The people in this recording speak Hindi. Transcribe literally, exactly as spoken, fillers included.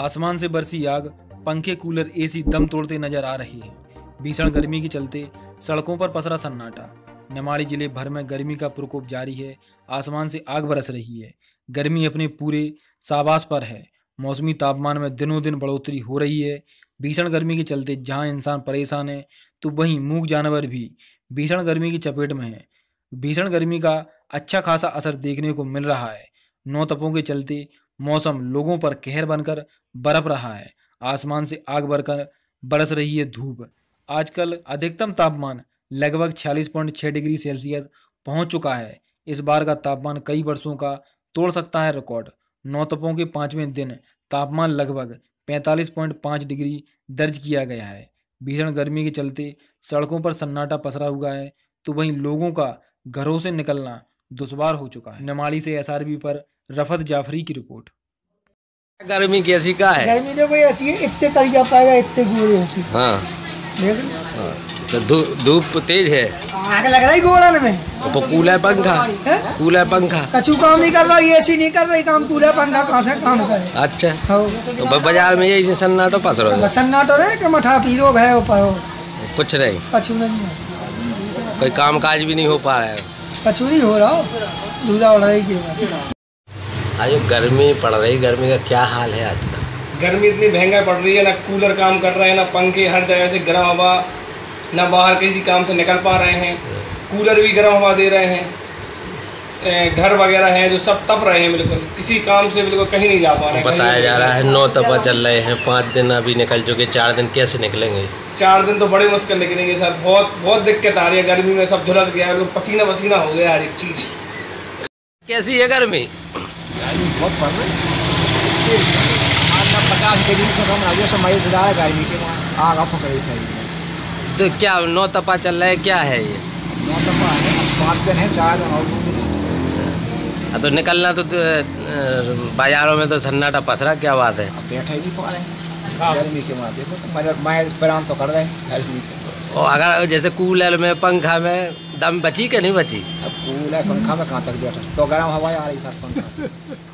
आसमान से बरसी आग, पंखे, कूलर, एसी दम तोड़ते नजर आ रही है। भीषण गर्मी के चलते सड़कों पर पसरा सन्नाटा। निवाड़ी जिले भर में गर्मी का प्रकोप जारी है। आसमान से आग बरस रही है। गर्मी अपने पूरे साबास पर है। मौसमी तापमान में दिनों दिन बढ़ोतरी हो रही है। भीषण गर्मी के चलते जहां इंसान परेशान है तो वहीं मूक जानवर भी भीषण गर्मी की चपेट में है। भीषण गर्मी का अच्छा खासा असर देखने को मिल रहा है। नौतपों के चलते मौसम लोगों पर कहर बनकर बरप रहा है। आसमान से आग बरकर बरस रही है धूप। आजकल अधिकतम तापमान लगभग छियालीस पॉइंट छह डिग्री सेल्सियस पहुंच चुका है। इस बार का तापमान कई वर्षों का तोड़ सकता है रिकॉर्ड। नौतपों के पांचवें दिन तापमान लगभग पैंतालीस पॉइंट पाँच डिग्री दर्ज किया गया है। भीषण गर्मी के चलते सड़कों पर सन्नाटा पसरा हुआ है तो वहीं लोगों का घरों से निकलना दुश्वार हो चुका है। निवाड़ी से एस आर बी पर रफत जाफरी की रिपोर्ट। गर्मी कैसी का है? गर्मी तो भाई ऐसी है, इतने करिया पाएगा इतने गोरे होती। हाँ हाँ। तो धूप तेज है, आग लग रही गोड़न में। तो कूलर पंखा कूलर पंखा कछु काम नहीं कर रहा, ए सी नहीं कर रही काम। कूलर पंखा कहाँ से काम करे? अच्छा तो बाजार में यही सन्नाटो पास रहो। सन्नाटो रहे कि मठा पीरो है ऊपर हो कुछ नहीं, कछु नहीं, कोई काम काज भी नहीं हो पा रहा है, कछु नहीं हो रहा हो, दूधा उड़ रही केवल। अरे गर्मी पड़ रही, गर्मी का क्या हाल है आजकल। गर्मी इतनी महंगा पड़ रही है, ना कूलर काम कर रहे हैं, ना पंखे, हर जगह से गर्म हवा, ना बाहर किसी काम से निकल पा रहे हैं। कूलर भी गर्म हवा दे रहे हैं। घर वगैरह हैं जो सब तप रहे हैं, बिल्कुल किसी काम से बिल्कुल कहीं नहीं जा पा रहे हैं। बताया जा रहा है नौ तपा चल रहे हैं, पाँच दिन अभी निकल चुके, चार दिन कैसे निकलेंगे? चार दिन तो बड़ी मुश्किल निकलेंगे सर। बहुत बहुत दिक्कत आ रही है, गर्मी में सब झुलस गया है, पसीना पसीना हो गया हर एक चीज़। कैसी है गर्मी? गर्मी बहुत पड़ रही है। पचास डिग्री से कम आगे समय सुधार गर्मी के आग आप सही। तो क्या नौ तपा चल रहा है? क्या है ये नौ तपा है? पाँच दिन है, चार और दिन। तो निकलना तो बाजारों में तो सन्नाटा पसरा, क्या बात है। बैठा ही नहीं पा रहे गर्मी के मारे, मगर मैं परेशान तो कर रहे गर्मी से। और अगर जैसे कूलर में पंखा में दम बची कि नहीं बची? अब कूलर पंखा में कहाँ तक बैठा, तो गर्म हवा आ रही साथ पंखा।